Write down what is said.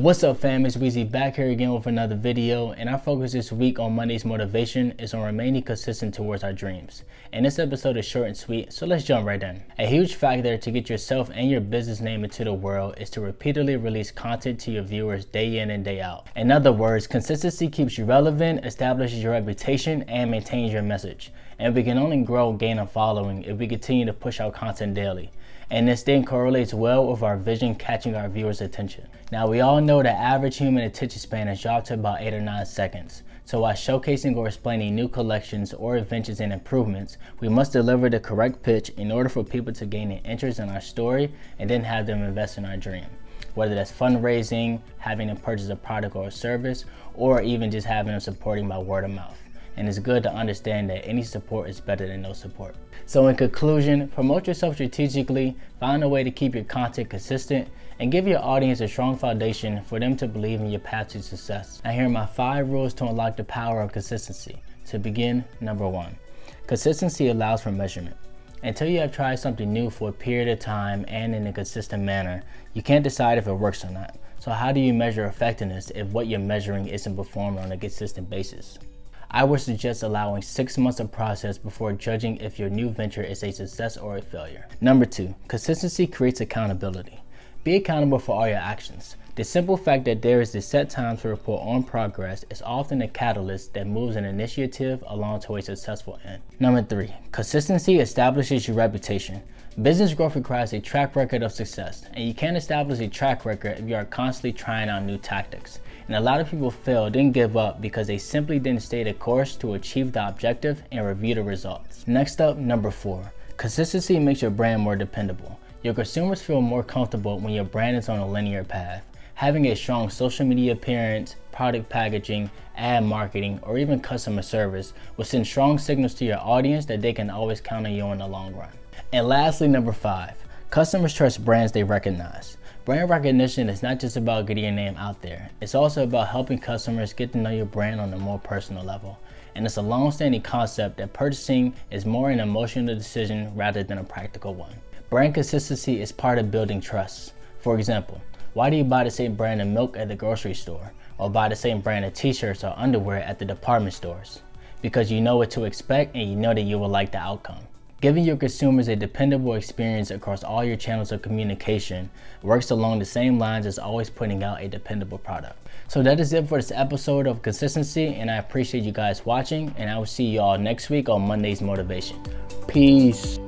What's up, fam? It's Wheezy back here again with another video, and our focus this week on Monday's motivation is on remaining consistent towards our dreams. And this episode is short and sweet, so let's jump right in. A huge factor to get yourself and your business name into the world is to repeatedly release content to your viewers day in and day out. In other words, consistency keeps you relevant, establishes your reputation, and maintains your message. And we can only grow, gain, and following if we continue to push out content daily. And this thing correlates well with our vision catching our viewers' attention. Now, we all know the average human attention span has dropped to about 8 or 9 seconds. So while showcasing or explaining new collections or inventions and improvements, we must deliver the correct pitch in order for people to gain an interest in our story and then have them invest in our dream. Whether that's fundraising, having them purchase a product or a service, or even just having them supporting by word of mouth. And it's good to understand that any support is better than no support. So in conclusion, promote yourself strategically, find a way to keep your content consistent, and give your audience a strong foundation for them to believe in your path to success. Now, here are my 5 rules to unlock the power of consistency. To begin, number 1, consistency allows for measurement. Until you have tried something new for a period of time and in a consistent manner, you can't decide if it works or not. So how do you measure effectiveness if what you're measuring isn't performed on a consistent basis? I would suggest allowing 6 months of process before judging if your new venture is a success or a failure. Number 2, consistency creates accountability. Be accountable for all your actions. The simple fact that there is a set time to report on progress is often a catalyst that moves an initiative along to a successful end. Number 3, consistency establishes your reputation. Business growth requires a track record of success, and you can't establish a track record if you are constantly trying out new tactics. And a lot of people failed and give up because they simply didn't stay the course to achieve the objective and review the results. Next up, number 4, consistency makes your brand more dependable. Your consumers feel more comfortable when your brand is on a linear path. Having a strong social media appearance, product packaging, ad marketing, or even customer service will send strong signals to your audience that they can always count on you in the long run. And lastly, number 5, customers trust brands they recognize. Brand recognition is not just about getting your name out there. It's also about helping customers get to know your brand on a more personal level. And it's a long-standing concept that purchasing is more an emotional decision rather than a practical one. Brand consistency is part of building trust. For example, why do you buy the same brand of milk at the grocery store, or buy the same brand of t-shirts or underwear at the department stores? Because you know what to expect and you know that you will like the outcome. Giving your consumers a dependable experience across all your channels of communication works along the same lines as always putting out a dependable product. So that is it for this episode of Consistency, and I appreciate you guys watching, and I will see you all next week on Monday's Motivation. Peace.